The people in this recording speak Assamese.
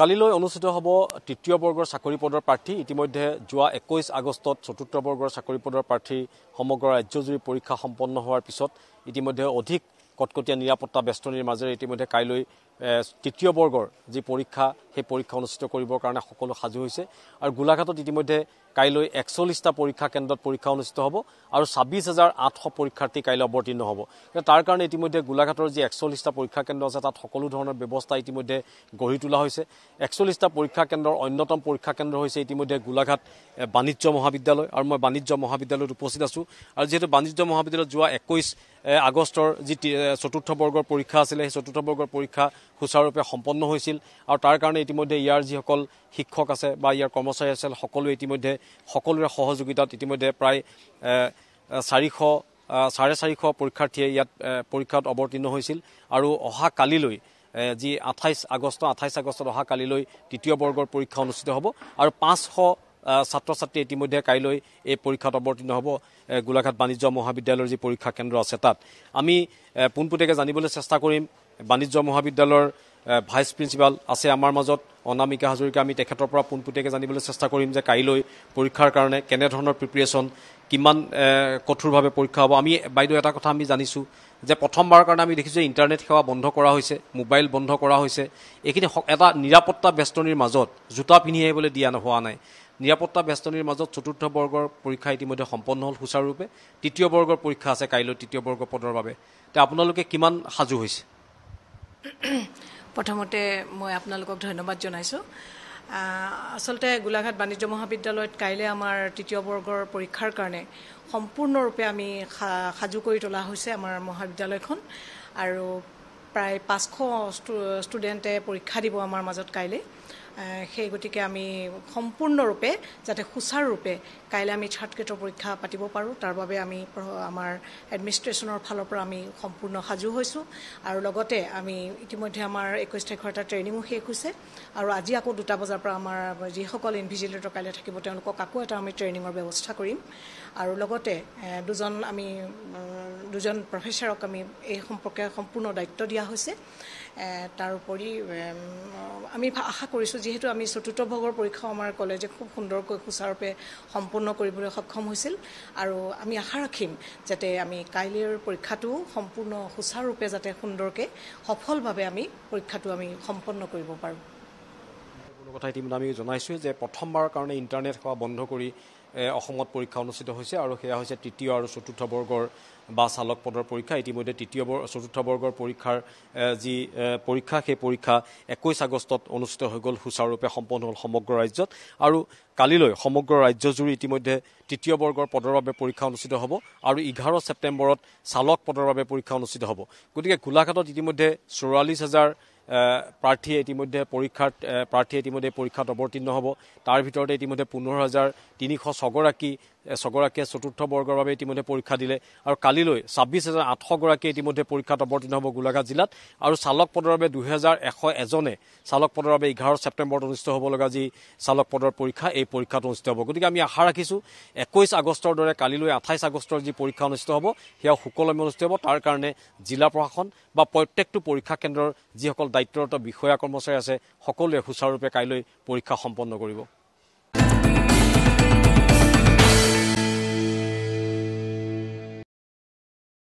কালিলৈ অনুষ্ঠিত হ'ব তৃতীয় বৰ্গৰ চাকৰি পদৰ প্ৰাৰ্থী ইতিমধ্যে যোৱা 21 আগষ্টত চতুৰ্থ বৰ্গৰ চাকৰি পদৰ প্ৰাৰ্থী সমগ্ৰ ৰাজ্যজুৰি পৰীক্ষা সম্পন্ন হোৱাৰ পিছত ইতিমধ্যে অধিক কটকটীয়া নিৰাপত্তা বেষ্টনীৰ মাজেৰে ইতিমধ্যে কাইলৈ তৃতীয় বৰ্গৰ যি পৰীক্ষা হে পৰীক্ষা অনুষ্ঠিত কৰিবৰ কাৰণে সকলো সাজু হৈছে আৰু গোলাঘাটত ইতিমধ্যে কাইলৈ 41 টা পৰীক্ষা কেন্দ্ৰত পৰীক্ষা অনুষ্ঠিত হ'ব আৰু 26800 পৰীক্ষাৰ্থী কাইলৈ অৱতীৰ্ণ হ'ব তাৰ কাৰণে ইতিমধ্যে গোলাঘাটৰ যি 41 টা পৰীক্ষা কেন্দ্ৰ আছে তাত সকলো ধৰণৰ ব্যৱস্থা ইতিমধ্যে গঢ়ি তোলা হৈছে 41 টা পৰীক্ষা কেন্দ্ৰৰ অন্যতম পৰীক্ষা কেন্দ্ৰ হৈছে ইতিমধ্যে গোলাঘাট বাণিজ্য মহাবিদ্যালয় আৰু মই বাণিজ্য মহাবিদ্যালয়ত উপস্থিত আছো আৰু যেহেতু বাণিজ্য মহাবিদ্যালয়ত যোৱা 21 আগষ্টৰ যি চতুৰ্থ বৰ্গৰ পৰীক্ষা আছিল সেই চতুৰ্থ বৰ্গৰ পৰীক্ষা খুচাৰূপে সম্পন্ন হৈছিল আৰু তাৰ কাৰণে ইতিমধ্যে ইয়াৰ যি সকল শিক্ষক আছে বা ইয়াৰ কৰ্মচাৰী আছে সকলো ইতিমধ্যে সকলোৰে সহযোগিতাত ইতিমধ্যে প্ৰায় 450 পৰীক্ষাৰ্থীয়ে ইয়াত পৰীক্ষাত অৱতীৰ্ণ হৈছিল আৰু অহা কালিলৈ যি 28 আগষ্টত অহা কালিলৈ তৃতীয় বৰ্গৰ পৰীক্ষা অনুষ্ঠিত হ'ব আৰু 500 ছাত্ৰছাত্ৰী ইতিমধ্যে কাইলৈ এই পৰীক্ষাত অৱতীৰ্ণ হ'ব গোলাঘাট বাণিজ্য মহাবিদ্যালয়ৰ যি পৰীক্ষা কেন্দ্ৰ আছে তাত আমি পুনপুটেকে জানিবলৈ চেষ্টা কৰিম বাণিজ্য মহাবিদ্যালয়ৰ ভাইস প্ৰিন্সিপাল আছে আমাৰ মাজত অনামিকা হাজৰিকা আমি তেখেতৰ পৰা পুনপুটেকে জানিবলৈ চেষ্টা কৰিম যে কাইলৈ পৰীক্ষাৰ কাৰণে কেনে ধৰণৰ প্ৰিপাৰেচন কিমান কঠোৰভাৱে পৰীক্ষা হ'ব আমি বাইদেউ এটা কথা আমি জানিছো যে প্ৰথমবাৰৰ কাৰণে আমি দেখিছো ইন্টাৰনেট সেৱা বন্ধ কৰা হৈছে মোবাইল বন্ধ কৰা হৈছে এখিনি এটা নিৰাপত্তা বেষ্টনীৰ মাজত জুতা পিন্ধিয়ে বলে দিয়া নহোৱা নাই নিৰাপত্তা বেষ্টনীৰ মাজত চতুৰ্থ বৰ্গৰ পৰীক্ষা ইতিমধ্যে সম্পন্ন হল খুচাৰূপে তৃতীয় বৰ্গৰ পৰীক্ষা আছে কাইলৈ তৃতীয় বৰ্গ পদৰ বাবে তে আপোনালোকে কিমান সাজু হৈছে প্ৰথমতে মই আপোনালোকক ধন্যবাদ জনাইছো আসলতে গোলাঘাট বাণিজ্য মহাবিদ্যালয়ত কাইলৈ আমাৰ তৃতীয় বৰ্গৰ পৰীক্ষাৰ কাৰণে সম্পূৰ্ণৰূপে আমি সাজু কৰি তোলা হৈছে আমাৰ মহাবিদ্যালয়খন আৰু প্ৰায় 500 ষ্টুডেণ্টে পৰীক্ষা দিব আমাৰ মাজত কাইলৈ সেই গতিকে আমি সম্পূৰ্ণৰূপে যাতে খুচাৰূপে কাইলৈ আমি ছাত্ৰকেটৰ পৰীক্ষা পাতিব পাৰোঁ তাৰ বাবে আমি আমাৰ এডমিনিষ্ট্ৰেচনৰ ফালৰ পৰা আমি সম্পূৰ্ণ সাজু হৈছো আৰু লগতে আমি ইতিমধ্যে আমাৰ 21 তাৰিখৰ এটা ট্ৰেইনিংও শেষ হৈছে আৰু আজি আকৌ 2টা বজাৰ পৰা আমাৰ যিসকল ইনভিজিলেটৰ কাইলৈ থাকিব তেওঁলোকক আকৌ এটা আমি ট্ৰেইনিংৰ ব্যৱস্থা কৰিম আৰু লগতে দুজন প্ৰফেছৰক আমি এই সম্পৰ্কে সম্পূৰ্ণ দায়িত্ব দিয়া হৈছে তাৰোপৰি আমি আশা কৰিছো যেহেতু আমি চতুৰ্থ বৰ্গৰ পৰীক্ষা আমাৰ কলেজে খুব সুন্দৰকৈ খুচাৰূপে সম্পূৰ্ণ কৰিবলৈ সক্ষম হৈছিল আৰু আমি আশা ৰাখিম যাতে আমি কাইলৈৰ পৰীক্ষাটো সম্পূৰ্ণ খুচাৰূপে যাতে সুন্দৰকে সফলভাৱে আমি পৰীক্ষাটো আমি সম্পন্ন কৰিব পাৰোঁ কথা ইতিমধ্যে আমি জনাইছো যে প্ৰথমবাৰৰ কাৰণে ইন্টাৰনেট সেৱা বন্ধ কৰি অসমত পৰীক্ষা অনুষ্ঠিত হৈছে আৰু সেয়া হৈছে তৃতীয় আৰু চতুৰ্থ বৰ্গৰ বা চালক পদৰ পৰীক্ষা ইতিমধ্যে তৃতীয় চতুৰ্থ বৰ্গৰ পৰীক্ষাৰ যি পৰীক্ষা সেই পৰীক্ষা 21 আগষ্টত অনুষ্ঠিত হৈ গল খুচাৰূপে সম্পন্ন হল সমগ্ৰ ৰাজ্যত আৰু কালিলৈ সমগ্ৰ ৰাজ্যজুৰি ইতিমধ্যে তৃতীয় বৰ্গৰ পদৰ বাবে পৰীক্ষা অনুষ্ঠিত হ'ব আৰু 11 ছেপ্টেম্বৰত চালক পদৰ বাবে পৰীক্ষা অনুষ্ঠিত হ'ব গতিকে গোলাঘাটত ইতিমধ্যে 44000 প্ৰাৰ্থী ইতিমধ্যে পৰীক্ষাত অৱতীৰ্ণ হ'ব তাৰ ভিতৰতে ইতিমধ্যে 15306 গৰাকী চতুৰ্থ বৰ্গৰ বাবে ইতিমধ্যে পৰীক্ষা দিলে আৰু কালিলৈ 26800 গৰাকী ইতিমধ্যে পৰীক্ষাত অৱতীৰ্ণ হ'ব গোলাঘাট জিলাত আৰু চালক পদৰ বাবে 2101 জনে চালক পদৰ বাবে 11 ছেপ্টেম্বৰত অনুষ্ঠিত হ'ব লগা যি চালক পদৰ পৰীক্ষা এই পৰীক্ষাত অনুষ্ঠিত হ'ব গতিকে আমি আশা ৰাখিছো 21 আগষ্টৰ দৰে কালিলৈ 28 আগষ্টৰ যি পৰীক্ষা অনুষ্ঠিত হ'ব সেয়া সুকলমে অনুষ্ঠিত হ'ব তাৰ কাৰণে জিলা প্ৰশাসন বা প্ৰত্যেকটো পৰীক্ষা কেন্দ্ৰৰ যি সকল দায়িত্বৰত বিষয়া কৰ্মচাৰী আছে সকলোৱে খুচাৰূপে কাইলৈ পৰীক্ষা সম্পন্ন কৰিব